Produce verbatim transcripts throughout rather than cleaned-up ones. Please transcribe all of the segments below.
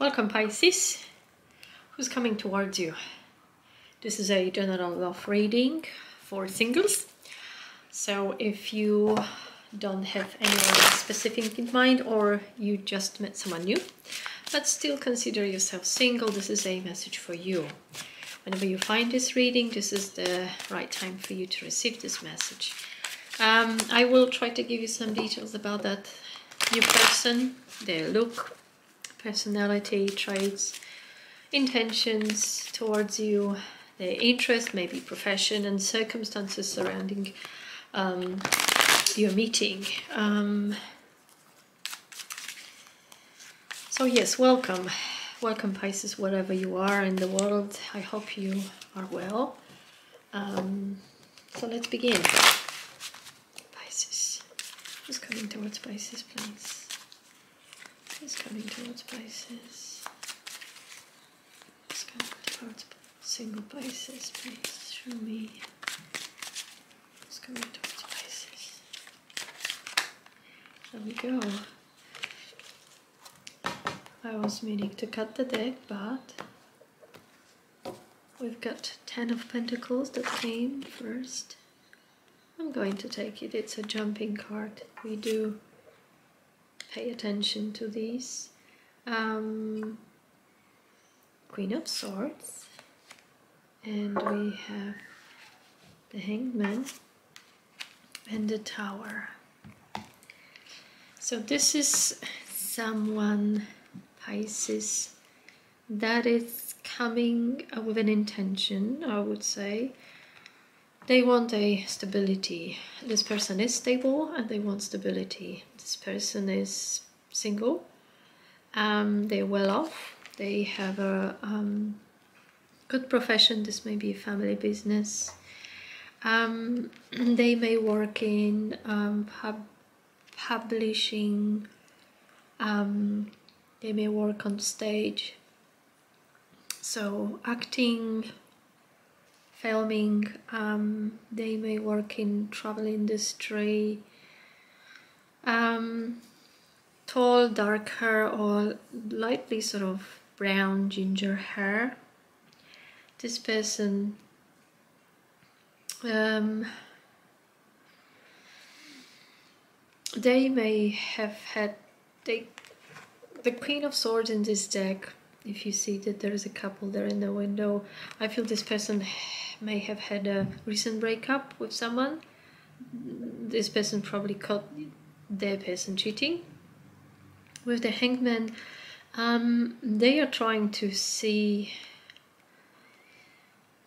Welcome Pisces, who's coming towards you. This is a general love reading for singles. So if you don't have anyone specific in mind or you just met someone new, but still consider yourself single, this is a message for you. Whenever you find this reading, this is the right time for you to receive this message. Um, I will try to give you some details about that new person, their look, personality, traits, intentions towards you, their interest, maybe profession and circumstances surrounding um, your meeting. Um, so yes, welcome. Welcome Pisces, wherever you are in the world. I hope you are well. Um, so let's begin. Pisces. Who's coming towards Pisces, please? Who's coming towards Pisces? Who's coming towards single Pisces, please? Show me. Who's coming towards Pisces? There we go. I was meaning to cut the deck, but we've got Ten of Pentacles that came first. I'm going to take it. It's a jumping card. We do pay attention to these. Um, Queen of Swords. And we have the Hanged Man and the Tower. So this is someone, Pisces, that is coming with an intention, I would say. They want a stability. This person is stable and they want stability. This person is single. Um, they're well off. They have a um, good profession. This may be a family business. Um, they may work in um, pub publishing. Um, They may work on stage, so acting, filming, um, they may work in travel industry, um, tall, dark hair or lightly sort of brown, ginger hair. This person um, they may have had, they The Queen of Swords in this deck, if you see that there is a couple there in the window, I feel this person may have had a recent breakup with someone. This person probably caught their person cheating. With the Hanged Man, um, they are trying to see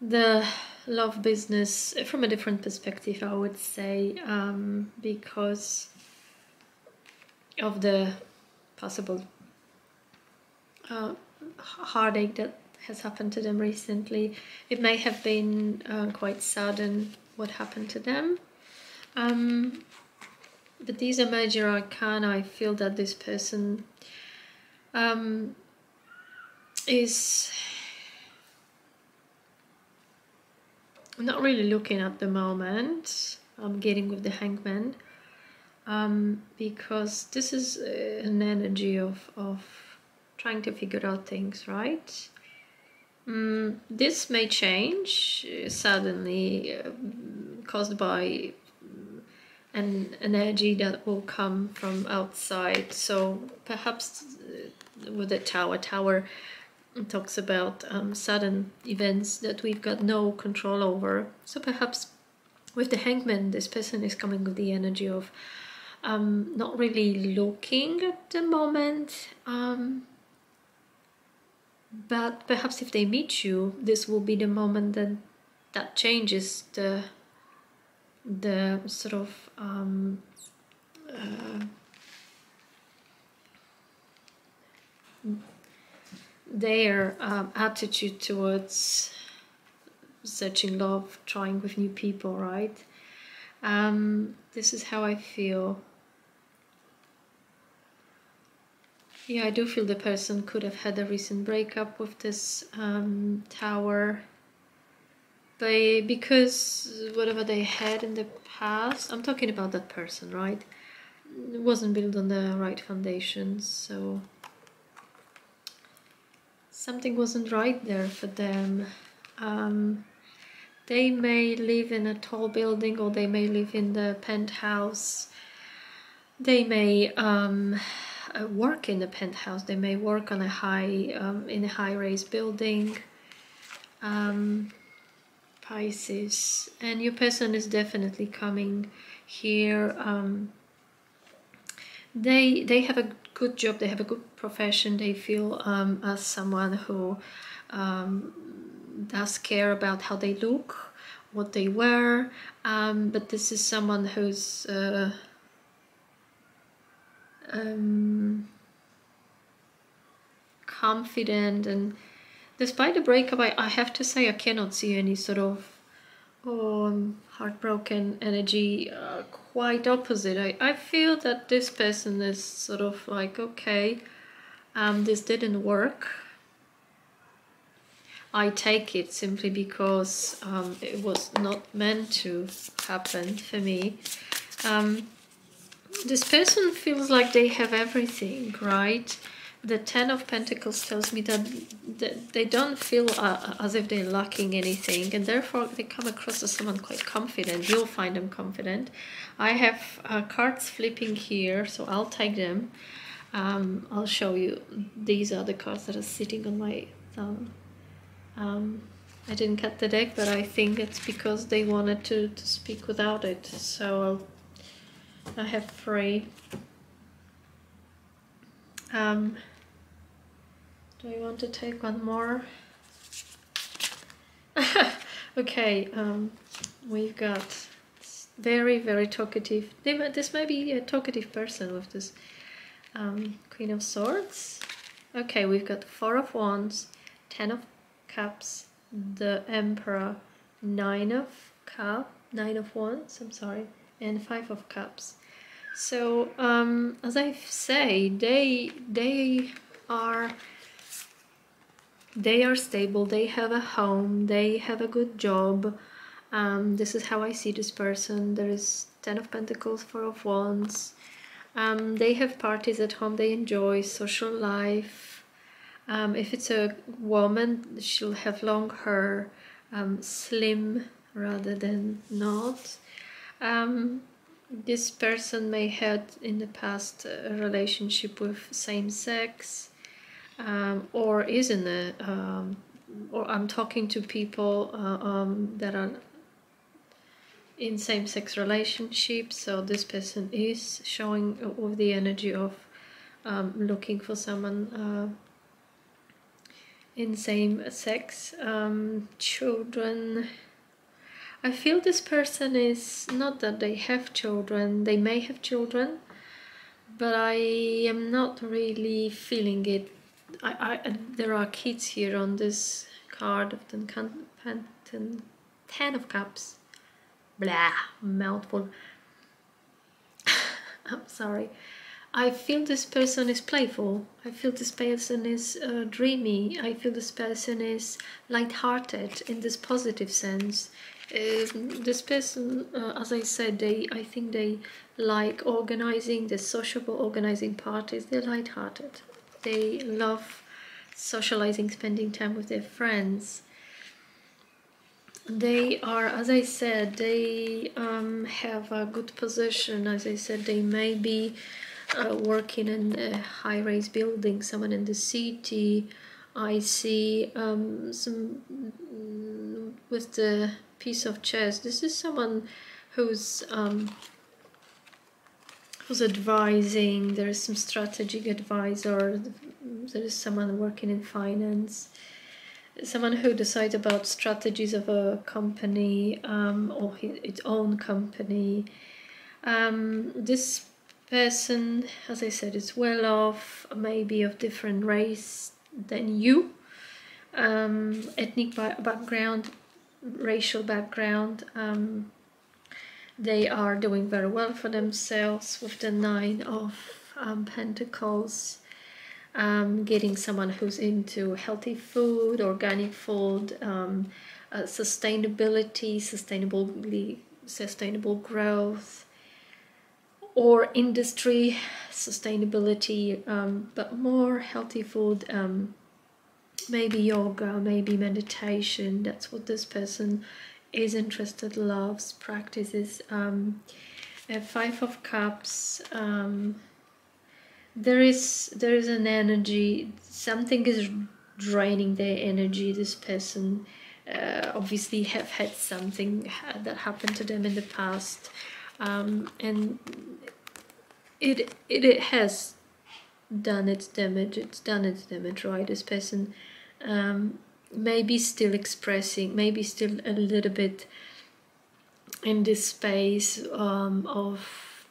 the love business from a different perspective, I would say, um, because of the possible Uh, heartache that has happened to them recently. It may have been uh, quite sudden what happened to them, um, but these are major arcana. I feel that this person um, is not really looking at the moment. I'm getting with the Hanged Man, um, because this is uh, an energy of of trying to figure out things, right? Mm, this may change suddenly, uh, caused by an energy that will come from outside. So perhaps with the tower, tower talks about um, sudden events that we've got no control over. So perhaps with the Hanged Man, this person is coming with the energy of um, not really looking at the moment. Um, But perhaps if they meet you, this will be the moment that that changes the the sort of um, uh, their um, attitude towards searching love, trying with new people, right? Um, this is how I feel. Yeah, I do feel the person could have had a recent breakup with this um, tower, but because whatever they had in the past, I'm talking about that person, right? It wasn't built on the right foundations, so something wasn't right there for them. Um, they may live in a tall building, or they may live in the penthouse. They may um, work in the penthouse. They may work on a high um, in a high-raised building. Um, Pisces, and your person is definitely coming here. Um, they they have a good job. They have a good profession. They feel um, as someone who um, does care about how they look, what they wear. Um, but this is someone who's uh, um, confident. And despite the breakup, I, I have to say I cannot see any sort of um, heartbroken energy, uh, quite opposite. I, I feel that this person is sort of like, okay, um, this didn't work. I take it simply because um, it was not meant to happen for me. Um, this person feels like they have everything, right? The Ten of Pentacles tells me that they don't feel uh, as if they're lacking anything, and therefore they come across as someone quite confident. You'll find them confident. I have uh, cards flipping here, so I'll take them. Um, I'll show you. These are the cards that are sitting on my thumb. Um, I didn't cut the deck, but I think it's because they wanted to, to speak without it. So I'll, I have three. Um, Do I want to take one more? Okay, um, we've got very, very talkative. This may be a talkative person with this um, Queen of Swords. Okay, we've got Four of Wands, Ten of Cups, the Emperor, Nine of Cup, Nine of Wands, I'm sorry, and Five of Cups. So, um, as I say, they they are... They are stable, they have a home, they have a good job. Um, this is how I see this person. There is Ten of Pentacles, Four of Wands. Um, they have parties at home, they enjoy social life. Um, if it's a woman, she'll have long hair, um, slim rather than not. Um, this person may have in the past a relationship with same sex. Um, or is in a, um, or I'm talking to people uh, um, that are in same-sex relationships, so this person is showing all the energy of um, looking for someone uh, in same-sex. Um, children, I feel this person is, not that they have children, they may have children, but I am not really feeling it. I, I, there are kids here on this card of the ten, ten, ten of Cups. Blah, mouthful. I'm sorry. I feel this person is playful. I feel this person is uh, dreamy. I feel this person is light-hearted in this positive sense. Uh, this person, uh, as I said, they I think they like organizing, the sociable organizing parties. They're light-hearted. They love socializing, spending time with their friends. They are, as I said, they um, have a good position. As I said, they may be uh, working in a high-rise building, someone in the city. I see um, some with the piece of chess. This is someone who's... Um, who's advising, there is some strategic advisor, there is someone working in finance, someone who decides about strategies of a company um, or his, its own company. Um, this person, as I said, is well off, maybe of different race than you, um, ethnic background, racial background. Um, They are doing very well for themselves with the Nine of um, Pentacles, um, getting someone who's into healthy food, organic food, um, uh, sustainability, sustainably, sustainable growth, or industry sustainability, um, but more healthy food, um, maybe yoga, maybe meditation. That's what this person is interested, loves, practices. Um, a Five of Cups. Um, there is there is an energy. Something is draining their energy. This person uh, obviously have had something that happened to them in the past, um, and it, it it has done its damage. It's done its damage, right? This person um, maybe still expressing, maybe still a little bit in this space um, of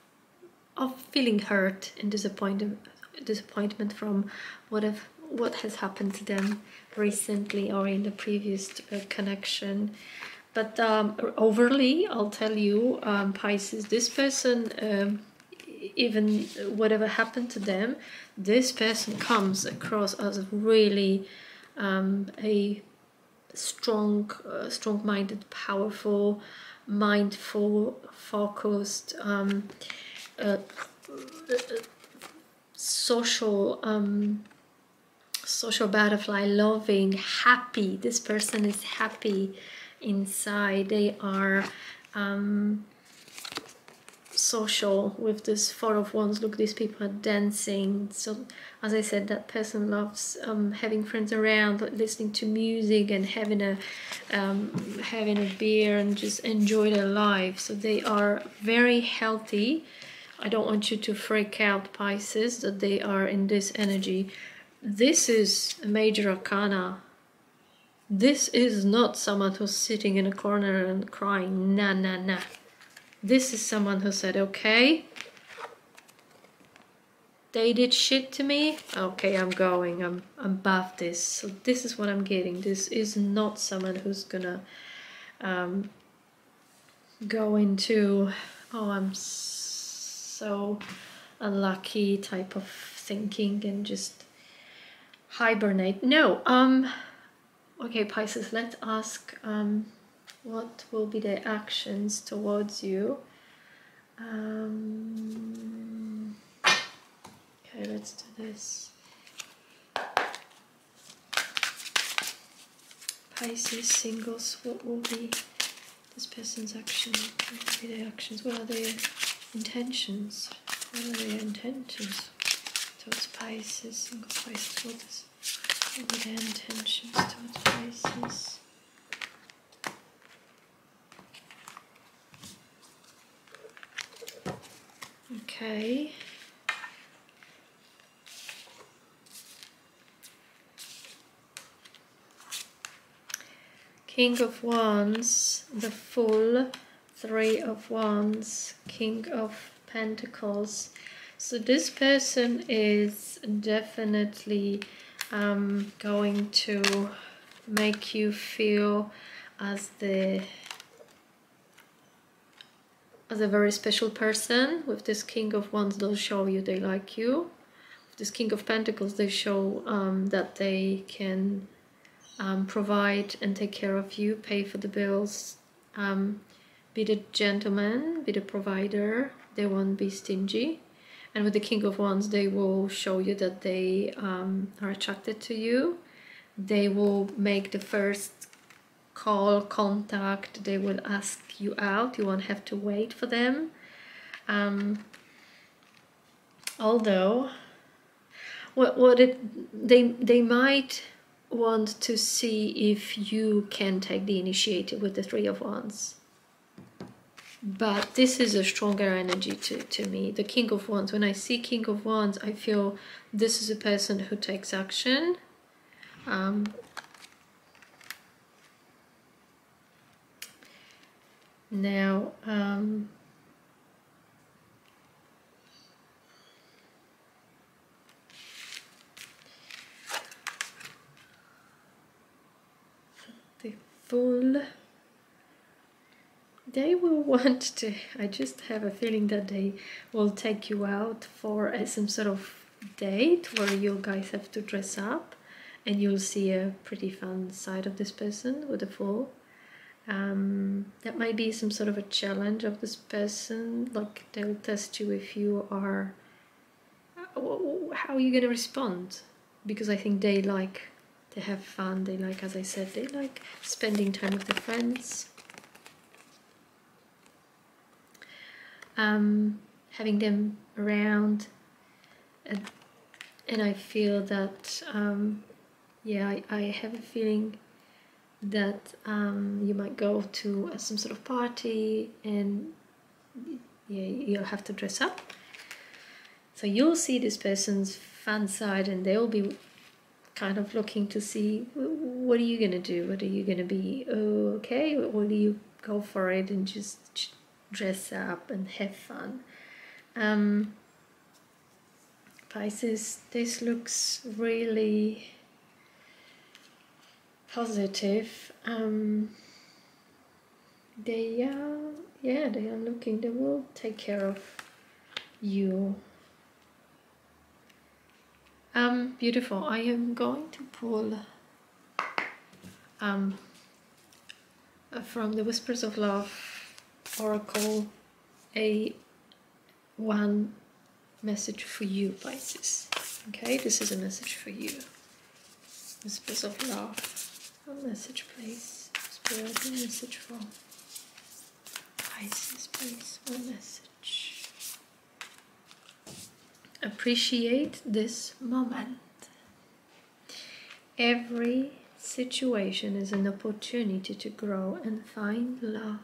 of feeling hurt and disappointment, disappointment from what have, what has happened to them recently or in the previous uh, connection. But um, overly, I'll tell you, um, Pisces, this person. Um, even whatever happened to them, this person comes across as a really um, a strong, uh, strong-minded, powerful, mindful, focused, um, uh, social, um, social butterfly, loving, happy. This person is happy inside. They are... Um, social with this Four of Wands. Look, these people are dancing. So as I said, that person loves um, having friends around, listening to music and having a um, having a beer and just enjoy their life. So they are very healthy. I don't want you to freak out, Pisces, that they are in this energy. This is a major arcana. This is not someone who's sitting in a corner and crying, nah, nah, nah. This is someone who said, okay, they did shit to me, okay, I'm going, I'm above this. So this is what I'm getting. This is not someone who's gonna um, go into, oh, I'm so unlucky type of thinking and just hibernate. No, um, okay, Pisces, let's ask... Um, what will be their actions towards you? Um, okay, let's do this. Pisces, singles, what will be this person's action? What will be their actions? What are their intentions? What are their intentions towards Pisces? Single Pisces, what is, what will be their intentions towards Pisces? Okay, King of Wands, the Fool, Three of Wands, King of Pentacles. So this person is definitely um, going to make you feel as the as a very special person. With this King of Wands, they'll show you they like you. With this King of Pentacles, they show um, that they can um, provide and take care of you, pay for the bills, um, be the gentleman, be the provider. They won't be stingy. And with the King of Wands, they will show you that they um, are attracted to you. They will make the first call, contact, they will ask you out, you won't have to wait for them. Um, although, what, what it, they, they might want to see if you can take the initiative with the Three of Wands. But this is a stronger energy to, to me, the King of Wands. When I see King of Wands, I feel this is a person who takes action. Um, Now, um, the Fool, they will want to, I just have a feeling that they will take you out for uh, some sort of date where you guys have to dress up and you'll see a pretty fun side of this person with the Fool. Um, that might be some sort of a challenge of this person, like they'll test you if you are, how are you going to respond, because I think they like They have fun, they like, as I said, they like spending time with their friends. Um, having them around, and, and I feel that, um, yeah, I, I have a feeling that um, you might go to uh, some sort of party, and yeah, you'll have to dress up. So you'll see this person's fun side, and they'll be kind of looking to see, what are you going to do? What are you going to be? Oh, okay, will you go for it and just dress up and have fun? Um, Pisces, this looks really positive. Um, they are, yeah, they are looking, they will take care of you. Um, beautiful. I am going to pull um, from the Whispers of Love Oracle a one message for you, Pisces. Okay, this is a message for you. Whispers of Love. One message, please. Spirit, one message for Pisces, please. One message. Appreciate this moment. Every situation is an opportunity to grow and find love.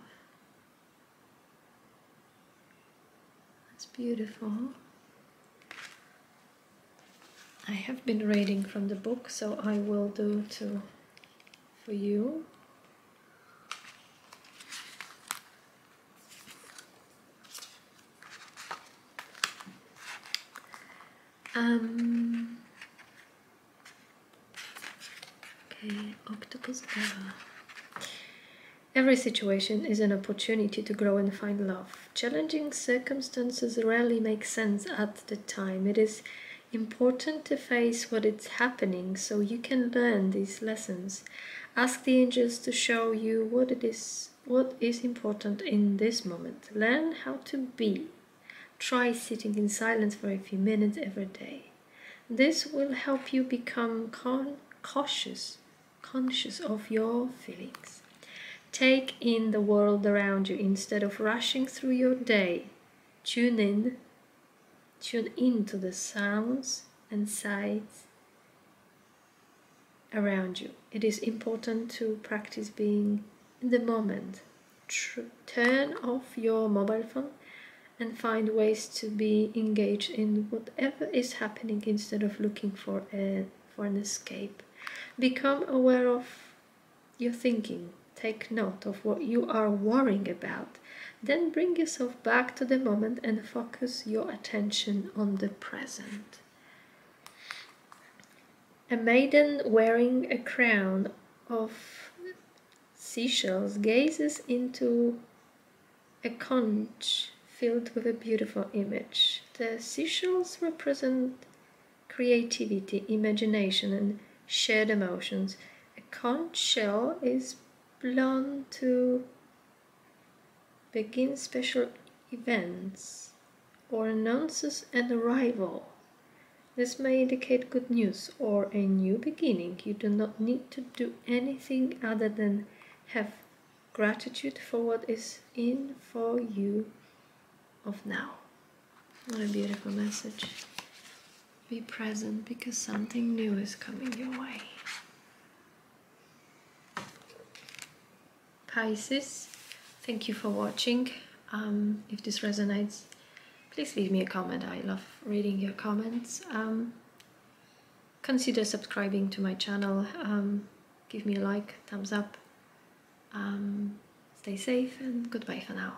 That's beautiful. I have been reading from the book, so I will do too for you. Um, okay, Octopus Gala. Every situation is an opportunity to grow and find love. Challenging circumstances rarely make sense at the time. It is important to face what is happening so you can learn these lessons. Ask the angels to show you what it is, what is important in this moment. Learn how to be. Try sitting in silence for a few minutes every day. This will help you become con cautious, conscious of your feelings. Take in the world around you instead of rushing through your day. Tune in, tune in to the sounds and sights around you. It is important to practice being in the moment. Tr turn off your mobile phone and find ways to be engaged in whatever is happening instead of looking for a, for an escape. Become aware of your thinking. Take note of what you are worrying about. Then bring yourself back to the moment and focus your attention on the present. A maiden wearing a crown of seashells gazes into a conch filled with a beautiful image. The seashells represent creativity, imagination, and shared emotions. A conch shell is blown to begin special events or announces an arrival. This may indicate good news or a new beginning. You do not need to do anything other than have gratitude for what is in for you of now. What a beautiful message. Be present because something new is coming your way. Pisces, thank you for watching. Um, if this resonates, please leave me a comment. I love reading your comments. Um, consider subscribing to my channel. Um, give me a like, thumbs up. Um, stay safe and goodbye for now.